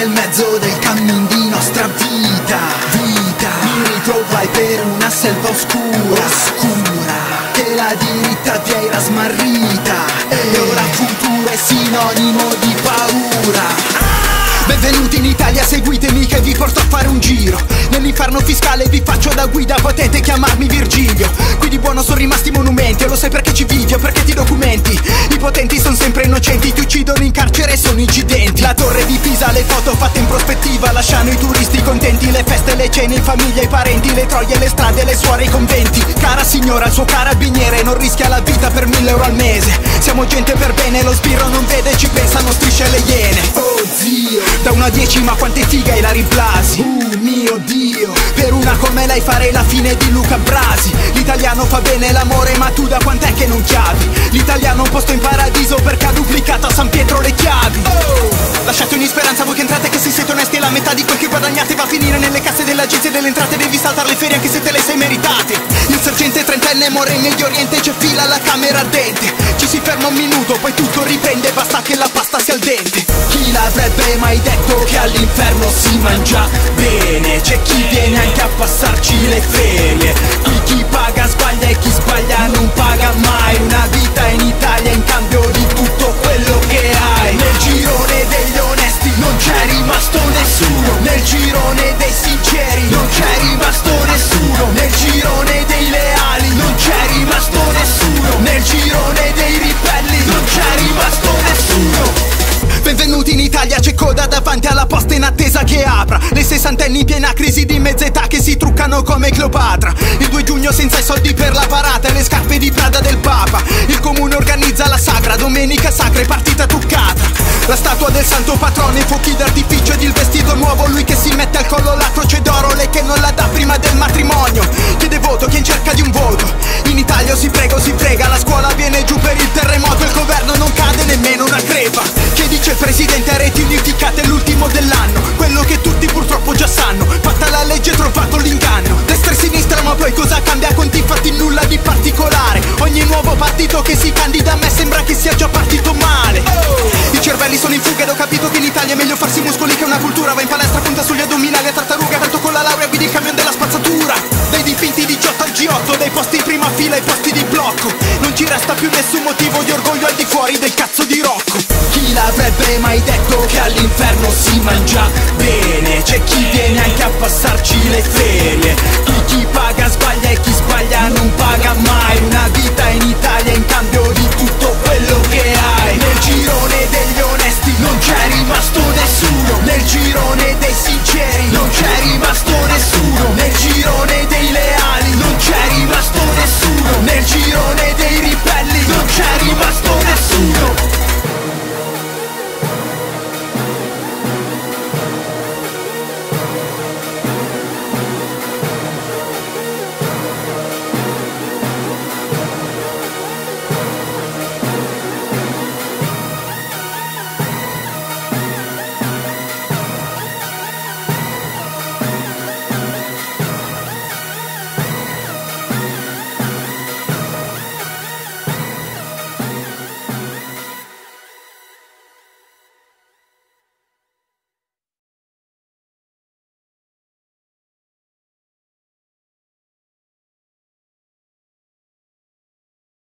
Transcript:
nel mezzo del camion di nostra vita. Mi ritrovai per una selva oscura, che la diritta ti era smarrita, e ora futuro è sinonimo di paura. Benvenuti in Italia, seguitemi che vi porto a fare un giro. Nell'inferno fiscale vi faccio da guida, potete chiamarmi Virgilio. Qui di buono sono rimasti monumenti, e lo sai perché ci vivi, perché ti documenti. I potenti sono sempre innocenti, ti uccidono in carcere, sono incidenti. La torre di Pisa, le foto fatte in prospettiva lasciano i turisti contenti. Le feste, le cene in famiglia, i parenti, le troie, le strade, le suore, i conventi. Cara signora, il suo carabiniere non rischia la vita per 1.000 euro al mese. Siamo gente per bene, lo sbirro non vede, ci pensano strisce le iene. Oh zio, da 1 a 10 ma quante figa hai la Brasi. Mio Dio, per una come lei farei la fine di Luca Brasi. L'italiano fa bene l'amore, ma tu da quant'è che non chiavi? L'italiano un posto in paradiso perché ha duplicato a San Pietro le chiavi. Lasciate ogni speranza voi che entrate, che se siete onesti e la metà di quel che guadagnate va a finire nelle casse dell'agenzia delle entrate. Devi saltare le ferie anche se te le sei meritate. Il sergente trentenne muore in Medio Oriente, c'è fila alla camera ardente. Ci si ferma un minuto, poi tutto riprende, basta che la pasta sia al dente. Chi l'avrebbe mai detto che all'inferno si mangia bene? C'è chi viene anche a passarci le ferie. Qui chi paga sbaglia e chi sbaglia non paga mai. Una vita in Italia in cambio di tutto quello che hai. Nel girone degli onesti non c'è rimasto nessuno. Nel girone dei sinceri non c'è rimasto nessuno. Nel girone dei leali non c'è rimasto nessuno. Nel girone dei ribelli non c'è rimasto nessuno. Benvenuti in Italia, c'è coda davanti alla posta in attesa che apra. Le sessantenni in piena crisi di mezz'età che si truccano come Cleopatra. Il 2 giugno senza i soldi per la parata e le scarpe di Prada del Papa. Il comune organizza la sagra, domenica sacra e partita truccata. La statua del santo patrone, fuochi d'artificio ed il vestito nuovo. Lui che si mette al collo la croce d'oro, lei che non la dà prima del matrimonio. Chiede voto chi in cerca di un voto. In Italia si prega o si frega, la scuola viene giù per il terremoto. Il governo non cade nemmeno una crepa. Che dice il presidente a reti unificate, l'ultimo dell'anno, quello che tutti purtroppo già sanno. Fatta la legge, trovato l'inganno. Destra e sinistra, ma poi cosa cambia? Conti infatti nulla di particolare. Ogni nuovo partito che si candida a me sembra che sia già partito male. I cervelli sono in fuga ed ho capito che in Italia è meglio farsi muscoli che una cultura. Va in palestra, punta sugli addominali a tartaruga, tanto con la laurea guida il camion della spazzatura. Dai dipinti di Giotto al Giotto, dai posti in prima fila ai posti di blocco. Non ci resta più nessun motivo di orgoglio al di fuori del cazzo di Rocco. Chi l'avrebbe mai detto che all'inferno si mangia bene? C'è chi viene anche a passarci le ferie. Chi paga sbaglia e chi